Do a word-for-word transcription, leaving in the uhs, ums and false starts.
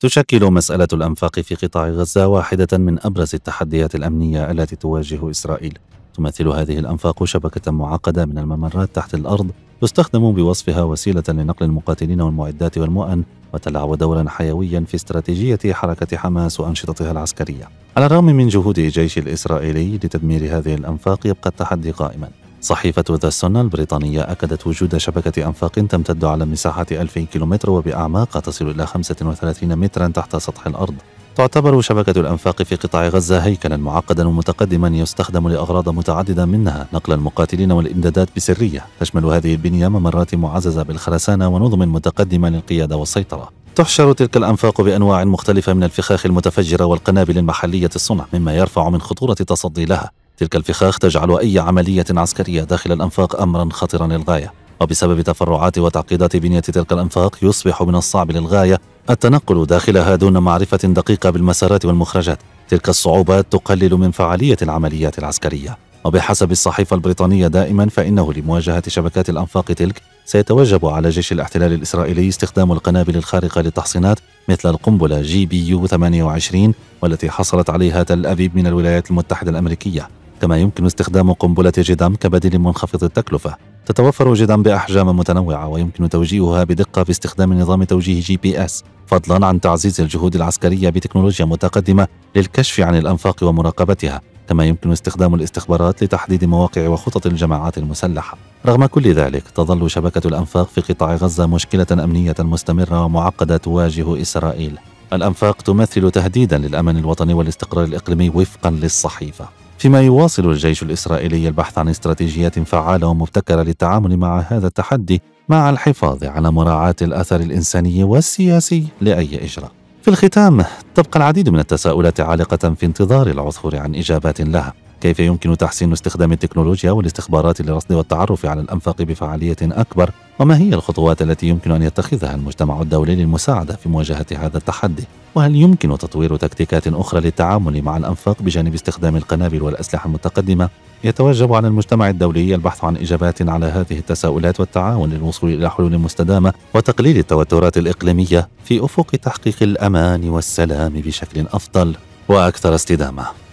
تشكل مسألة الأنفاق في قطاع غزة واحدة من أبرز التحديات الأمنية التي تواجه إسرائيل. تمثل هذه الأنفاق شبكة معقدة من الممرات تحت الأرض تستخدم بوصفها وسيلة لنقل المقاتلين والمعدات والمؤن، وتلعب دوراً حيوياً في استراتيجية حركة حماس وأنشطتها العسكرية. على الرغم من جهود الجيش الإسرائيلي لتدمير هذه الأنفاق، يبقى التحدي قائماً. صحيفة The Sun البريطانية أكدت وجود شبكة أنفاق تمتد على مساحة ألفين كيلومتر وبأعماق تصل إلى خمسة وثلاثين متراً تحت سطح الأرض. تعتبر شبكة الأنفاق في قطاع غزة هيكلاً معقداً ومتقدماً يستخدم لأغراض متعددة، منها نقل المقاتلين والإمدادات بسرية. تشمل هذه البنية ممرات معززة بالخرسانة ونظم متقدمة للقيادة والسيطرة. تحشر تلك الأنفاق بأنواع مختلفة من الفخاخ المتفجرة والقنابل المحلية الصنع، مما يرفع من خطورة التصدي لها. تلك الفخاخ تجعل أي عملية عسكرية داخل الأنفاق أمراً خطراً للغاية، وبسبب تفرعات وتعقيدات بنية تلك الأنفاق يصبح من الصعب للغاية التنقل داخلها دون معرفة دقيقة بالمسارات والمخرجات. تلك الصعوبات تقلل من فعالية العمليات العسكرية. وبحسب الصحيفة البريطانية دائما، فإنه لمواجهة شبكات الأنفاق تلك سيتوجب على جيش الاحتلال الإسرائيلي استخدام القنابل الخارقة للتحصينات، مثل القنبلة جي بي يو ثمانية وعشرين والتي حصلت عليها تل أبيب من الولايات المتحدة الأمريكية. كما يمكن استخدام قنبلة جدام كبديل منخفض التكلفة. تتوفر جدام بأحجام متنوعة، ويمكن توجيهها بدقة باستخدام نظام توجيه جي بي اس، فضلا عن تعزيز الجهود العسكرية بتكنولوجيا متقدمة للكشف عن الأنفاق ومراقبتها. كما يمكن استخدام الاستخبارات لتحديد مواقع وخطط الجماعات المسلحة. رغم كل ذلك، تظل شبكة الأنفاق في قطاع غزة مشكلة أمنية مستمرة ومعقدة تواجه إسرائيل. الأنفاق تمثل تهديدا للأمن الوطني والاستقرار الإقليمي وفقا للصحيفة. فيما يواصل الجيش الإسرائيلي البحث عن استراتيجيات فعالة ومبتكرة للتعامل مع هذا التحدي، مع الحفاظ على مراعاة الأثر الإنساني والسياسي لأي إجراء. في الختام، تبقى العديد من التساؤلات عالقة في انتظار العثور عن إجابات لها. كيف يمكن تحسين استخدام التكنولوجيا والاستخبارات لرصد والتعرف على الأنفاق بفعالية أكبر؟ وما هي الخطوات التي يمكن أن يتخذها المجتمع الدولي للمساعدة في مواجهة هذا التحدي؟ وهل يمكن تطوير تكتيكات أخرى للتعامل مع الأنفاق بجانب استخدام القنابل والأسلحة المتقدمة؟ يتوجب على المجتمع الدولي البحث عن إجابات على هذه التساؤلات والتعاون للوصول إلى حلول مستدامة وتقليل التوترات الإقليمية في أفق تحقيق الأمان والسلام بشكل أفضل وأكثر استدامة.